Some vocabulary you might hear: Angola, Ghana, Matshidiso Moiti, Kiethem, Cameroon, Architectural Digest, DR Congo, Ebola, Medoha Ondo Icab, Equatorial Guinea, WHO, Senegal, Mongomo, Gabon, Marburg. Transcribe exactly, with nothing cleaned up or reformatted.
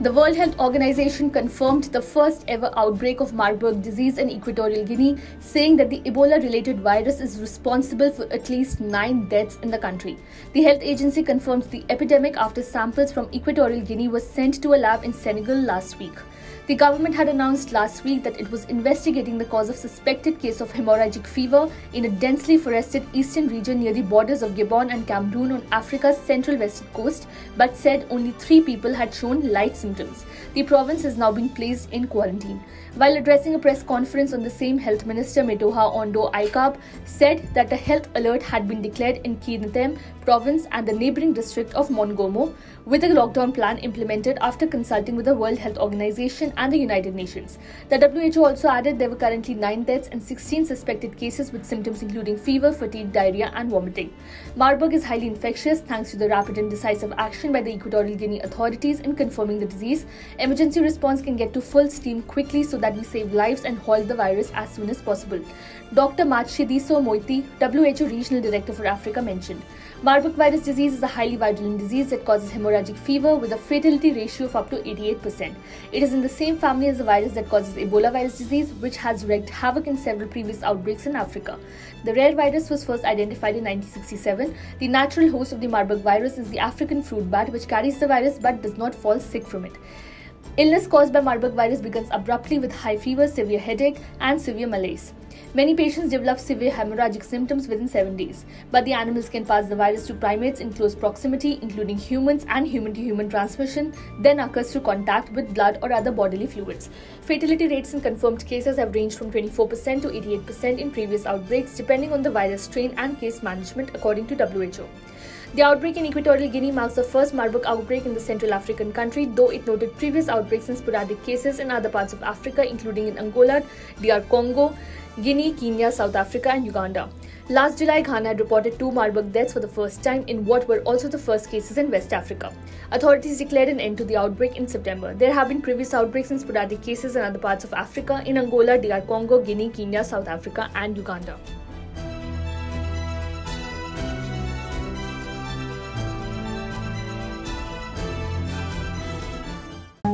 The World Health Organization confirmed the first ever outbreak of Marburg disease in Equatorial Guinea, saying that the Ebola-related virus is responsible for at least nine deaths in the country. The health agency confirmed the epidemic after samples from Equatorial Guinea were sent to a lab in Senegal last week. The government had announced last week that it was investigating the cause of suspected case of hemorrhagic fever in a densely forested eastern region near the borders of Gabon and Cameroon on Africa's central west coast, but said only three people had shown light symptoms. The province has now been placed in quarantine. While addressing a press conference on the same, Health Minister Medoha Ondo Icab said that a health alert had been declared in Kiethem province and the neighbouring district of Mongomo, with a lockdown plan implemented after consulting with the World Health Organization and the United Nations. The W H O also added there were currently nine deaths and sixteen suspected cases with symptoms including fever, fatigue, diarrhea and vomiting. Marburg is highly infectious thanks to the rapid and decisive action by the Equatorial Guinea authorities in confirming the disease. Emergency response can get to full steam quickly so that we save lives and halt the virus as soon as possible, Doctor Matshidiso Moiti, W H O Regional Director for Africa, mentioned. Marburg virus disease is a highly virulent disease that causes hemorrhagic fever with a fatality ratio of up to eighty-eight percent. It is in the same family as the virus that causes Ebola virus disease, which has wreaked havoc in several previous outbreaks in Africa. The rare virus was first identified in nineteen sixty-seven. The natural host of the Marburg virus is the African fruit bat, which carries the virus but does not fall sick from it. Illness caused by Marburg virus begins abruptly with high fever, severe headache and severe malaise. Many patients develop severe hemorrhagic symptoms within seven days, but the animals can pass the virus to primates in close proximity, including humans, and human-to-human transmission then occurs through contact with blood or other bodily fluids. Fatality rates in confirmed cases have ranged from twenty-four percent to eighty-eight percent in previous outbreaks, depending on the virus strain and case management, according to W H O. The outbreak in Equatorial Guinea marks the first Marburg outbreak in the Central African country, though it noted previous outbreaks and sporadic cases in other parts of Africa, including in Angola, D R Congo, Guinea, Kenya, South Africa and Uganda. Last July, Ghana had reported two Marburg deaths for the first time in what were also the first cases in West Africa. Authorities declared an end to the outbreak in September. There have been previous outbreaks and sporadic cases in other parts of Africa, in Angola, D R Congo, Guinea, Kenya, South Africa and Uganda.